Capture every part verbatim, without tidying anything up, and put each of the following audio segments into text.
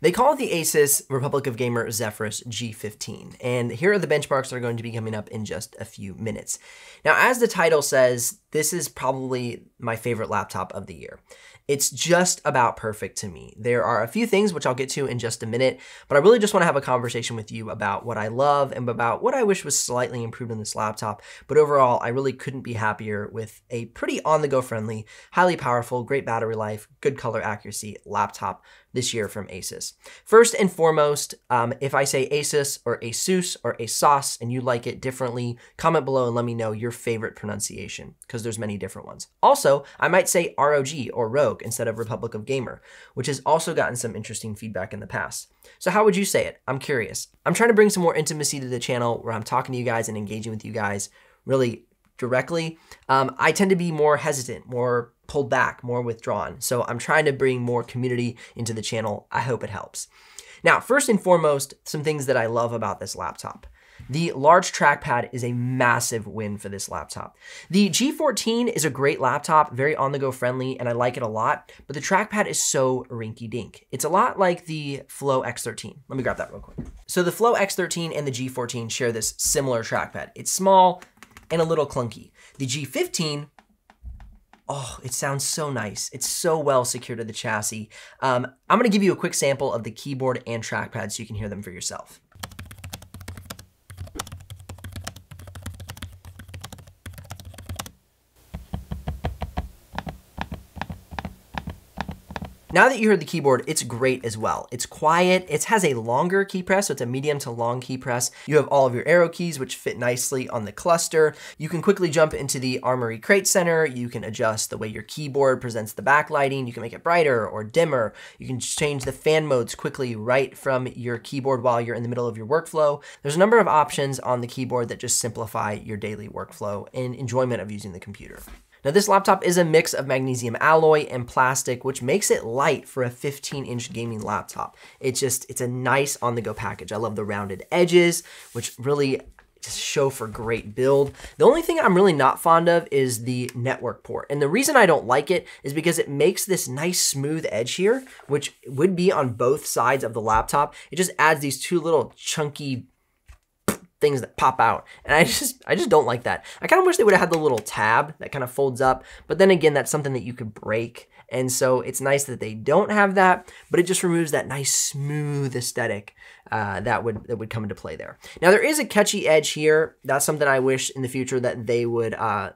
They call it the ASUS Republic of Gamer Zephyrus G fifteen, and here are the benchmarks that are going to be coming up in just a few minutes. Now, as the title says, this is probably my favorite laptop of the year. It's just about perfect to me. There are a few things which I'll get to in just a minute, but I really just want to have a conversation with you about what I love and about what I wish was slightly improved on this laptop. But overall, I really couldn't be happier with a pretty on-the-go friendly, highly powerful, great battery life, good color accuracy laptop this year from ASUS. First and foremost, um, if I say ASUS or ASUS or ASOS and you like it differently, comment below and let me know your favorite pronunciation, because there's many different ones. Also, I might say R O G or Rogue instead of Republic of Gamer, which has also gotten some interesting feedback in the past. So how would you say it? I'm curious. I'm trying to bring some more intimacy to the channel where I'm talking to you guys and engaging with you guys really directly. Um, I tend to be more hesitant, more pulled back, more withdrawn. So I'm trying to bring more community into the channel. I hope it helps. Now, first and foremost, some things that I love about this laptop. The large trackpad is a massive win for this laptop. The G fourteen is a great laptop, very on-the-go friendly, and I like it a lot, but the trackpad is so rinky-dink. It's a lot like the Flow X thirteen. Let me grab that real quick. So the Flow X thirteen and the G fourteen share this similar trackpad. It's small and a little clunky. The G fifteen, oh, it sounds so nice. It's so well secured to the chassis. Um, I'm gonna give you a quick sample of the keyboard and trackpad so you can hear them for yourself. Now that you heard the keyboard, it's great as well. It's quiet, it has a longer key press, so it's a medium to long key press. You have all of your arrow keys, which fit nicely on the cluster. You can quickly jump into the Armory Crate center. You can adjust the way your keyboard presents the backlighting. You can make it brighter or dimmer. You can change the fan modes quickly right from your keyboard while you're in the middle of your workflow. There's a number of options on the keyboard that just simplify your daily workflow and enjoyment of using the computer. Now this laptop is a mix of magnesium alloy and plastic, which makes it light for a fifteen inch gaming laptop. It's just, it's a nice on-the-go package. I love the rounded edges, which really just show for great build. The only thing I'm really not fond of is the network port. And the reason I don't like it is because it makes this nice smooth edge here, which would be on both sides of the laptop. It just adds these two little chunky things that pop out. And I just I just don't like that. I kind of wish they would have had the little tab that kind of folds up, but then again, that's something that you could break. And so it's nice that they don't have that, but it just removes that nice smooth aesthetic uh, that would that would come into play there. Now there is a catchy edge here. That's something I wish in the future that they would uh,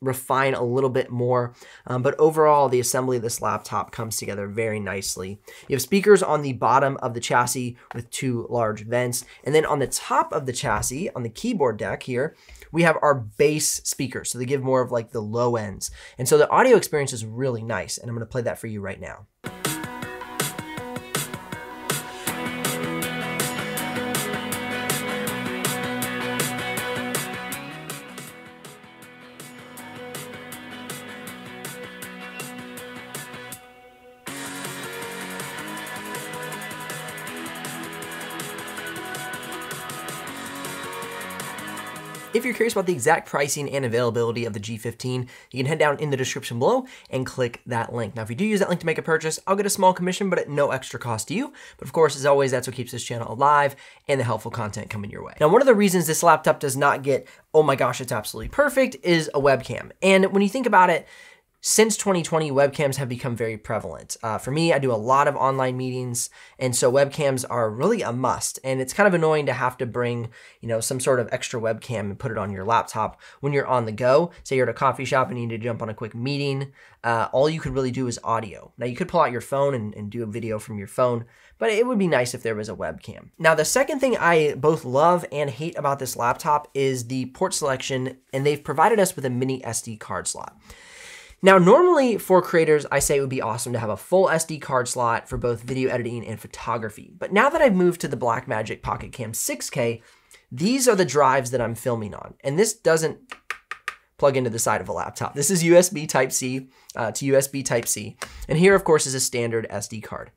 refine a little bit more. Um, but overall, the assembly of this laptop comes together very nicely. You have speakers on the bottom of the chassis with two large vents. And then on the top of the chassis, on the keyboard deck here, we have our bass speakers. So they give more of like the low ends. And so the audio experience is really nice. And I'm gonna play that for you right now. If you're curious about the exact pricing and availability of the G fifteen, you can head down in the description below and click that link. Now, if you do use that link to make a purchase, I'll get a small commission, but at no extra cost to you. But of course, as always, that's what keeps this channel alive and the helpful content coming your way. Now, one of the reasons this laptop does not get, oh my gosh, it's absolutely perfect, is a webcam. And when you think about it, since twenty twenty, webcams have become very prevalent. Uh, for me, I do a lot of online meetings, and so webcams are really a must. And it's kind of annoying to have to bring, you know, some sort of extra webcam and put it on your laptop when you're on the go. Say you're at a coffee shop and you need to jump on a quick meeting. Uh, all you could really do is audio. Now you could pull out your phone and, and do a video from your phone, but it would be nice if there was a webcam. Now, the second thing I both love and hate about this laptop is the port selection, and they've provided us with a mini S D card slot. Now, normally for creators, I say it would be awesome to have a full S D card slot for both video editing and photography. But now that I've moved to the Blackmagic Pocket Cam six K, these are the drives that I'm filming on. And this doesn't plug into the side of a laptop. This is U S B Type-C uh, to U S B Type-C. And here, of course, is a standard S D card.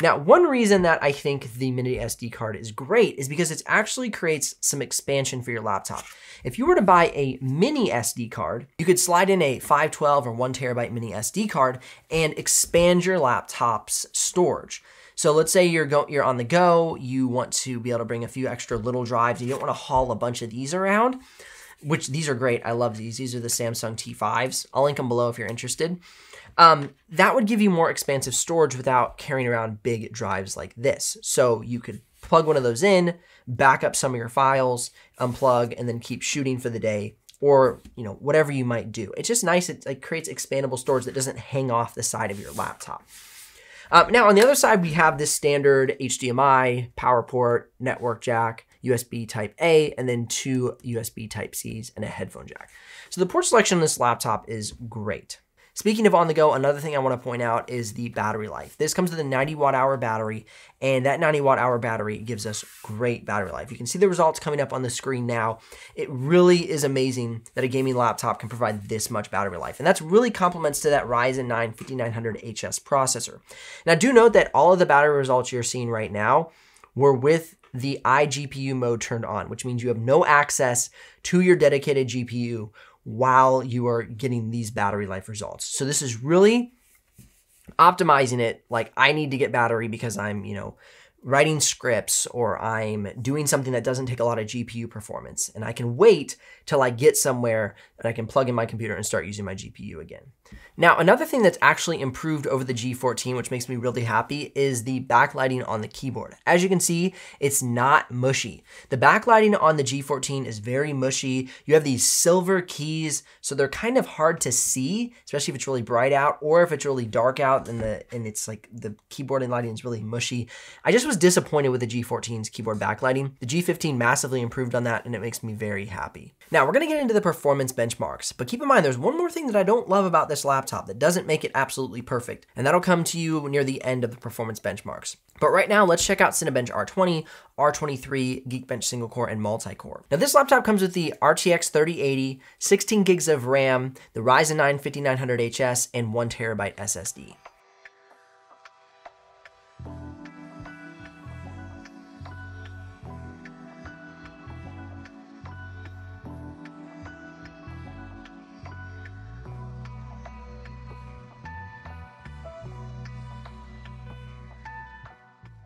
Now, one reason that I think the mini S D card is great is because it actually creates some expansion for your laptop. If you were to buy a mini S D card, you could slide in a five twelve or one terabyte mini S D card and expand your laptop's storage. So let's say you're go you're on the go, you want to be able to bring a few extra little drives, you don't want to haul a bunch of these around, which these are great. I love these. These are the Samsung T fives. I'll link them below if you're interested. Um, that would give you more expansive storage without carrying around big drives like this. So you could plug one of those in, back up some of your files, unplug, and then keep shooting for the day, or you know, whatever you might do. It's just nice. It like, creates expandable storage that doesn't hang off the side of your laptop. Um, now on the other side, we have this standard H D M I, power port, network jack, U S B type A, and then two U S B type C's and a headphone jack. So the port selection on this laptop is great. Speaking of on the go, another thing I want to point out is the battery life. This comes with a ninety watt hour battery, and that ninety watt hour battery gives us great battery life. You can see the results coming up on the screen now. It really is amazing that a gaming laptop can provide this much battery life, and that's really compliments to that Ryzen nine fifty-nine hundred H S processor. Now do note that all of the battery results you're seeing right now were with the iGPU mode turned on, which means you have no access to your dedicated G P U while you are getting these battery life results. So this is really optimizing it. Like, I need to get battery because I'm, you know, writing scripts or I'm doing something that doesn't take a lot of G P U performance, and I can wait till I get somewhere and I can plug in my computer and start using my G P U again. Now, another thing that's actually improved over the G fourteen, which makes me really happy, is the backlighting on the keyboard. As you can see, it's not mushy. The backlighting on the G fourteen is very mushy. You have these silver keys, so they're kind of hard to see, especially if it's really bright out, or if it's really dark out and the and it's like the keyboard and lighting is really mushy. I just was was disappointed with the G fourteen's keyboard backlighting. The G fifteen massively improved on that, and it makes me very happy. Now we're gonna get into the performance benchmarks, but keep in mind there's one more thing that I don't love about this laptop that doesn't make it absolutely perfect, and that'll come to you near the end of the performance benchmarks. But right now, let's check out Cinebench R twenty, R twenty-three, Geekbench single core, and multi-core. Now this laptop comes with the R T X thirty eighty, sixteen gigs of RAM, the Ryzen nine fifty-nine hundred H S, and one terabyte S S D.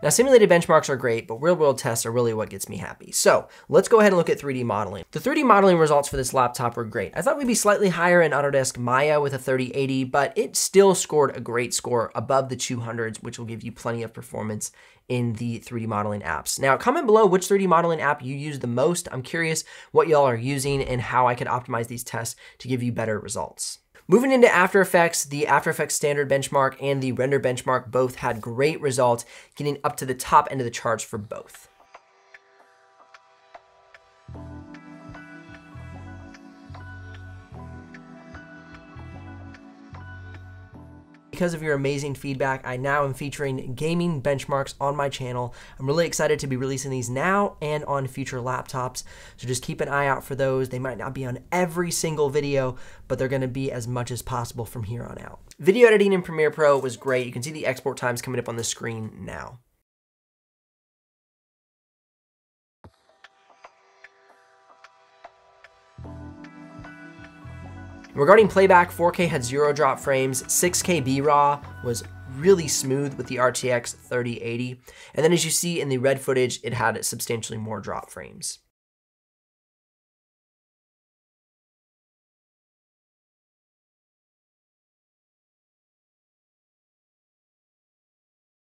Now, simulated benchmarks are great, but real-world tests are really what gets me happy. So let's go ahead and look at three D modeling. The three D modeling results for this laptop were great. I thought we'd be slightly higher in Autodesk Maya with a thirty eighty, but it still scored a great score above the two hundreds, which will give you plenty of performance in the three D modeling apps. Now comment below which three D modeling app you use the most. I'm curious what y'all are using and how I could optimize these tests to give you better results. Moving into After Effects, the After Effects standard benchmark and the render benchmark both had great results, getting up to the top end of the charts for both. Because of your amazing feedback, I now am featuring gaming benchmarks on my channel. I'm really excited to be releasing these now and on future laptops, so just keep an eye out for those. They might not be on every single video, but they're gonna be as much as possible from here on out. Video editing in Premiere Pro was great. You can see the export times coming up on the screen now. Regarding playback, four K had zero drop frames, six K B RAW was really smooth with the R T X thirty eighty. And then as you see in the red footage, it had substantially more drop frames.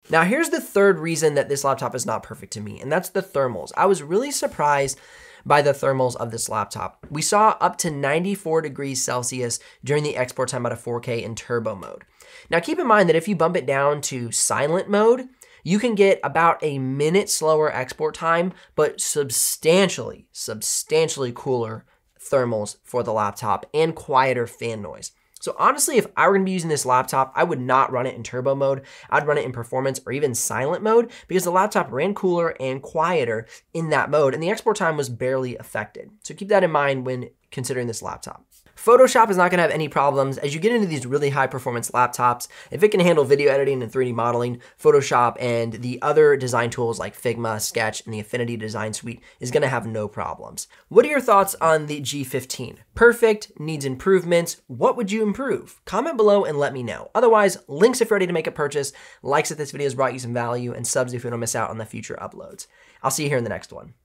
Now here's the third reason that this laptop is not perfect to me, and that's the thermals. I was really surprised by the thermals of this laptop. We saw up to ninety-four degrees Celsius during the export time out of four K in turbo mode. Now keep in mind that if you bump it down to silent mode, you can get about a minute slower export time, but substantially, substantially cooler thermals for the laptop and quieter fan noise. So honestly, if I were gonna be using this laptop, I would not run it in turbo mode. I'd run it in performance or even silent mode, because the laptop ran cooler and quieter in that mode, and the export time was barely affected. So keep that in mind when considering this laptop. Photoshop is not gonna have any problems. As you get into these really high performance laptops, if it can handle video editing and three D modeling, Photoshop and the other design tools like Figma, Sketch, and the Affinity Design suite is gonna have no problems. What are your thoughts on the G fifteen? Perfect, needs improvements. What would you improve? Comment below and let me know. Otherwise, links if you're ready to make a purchase, likes if this video has brought you some value, and subs if you don't miss out on the future uploads. I'll see you here in the next one.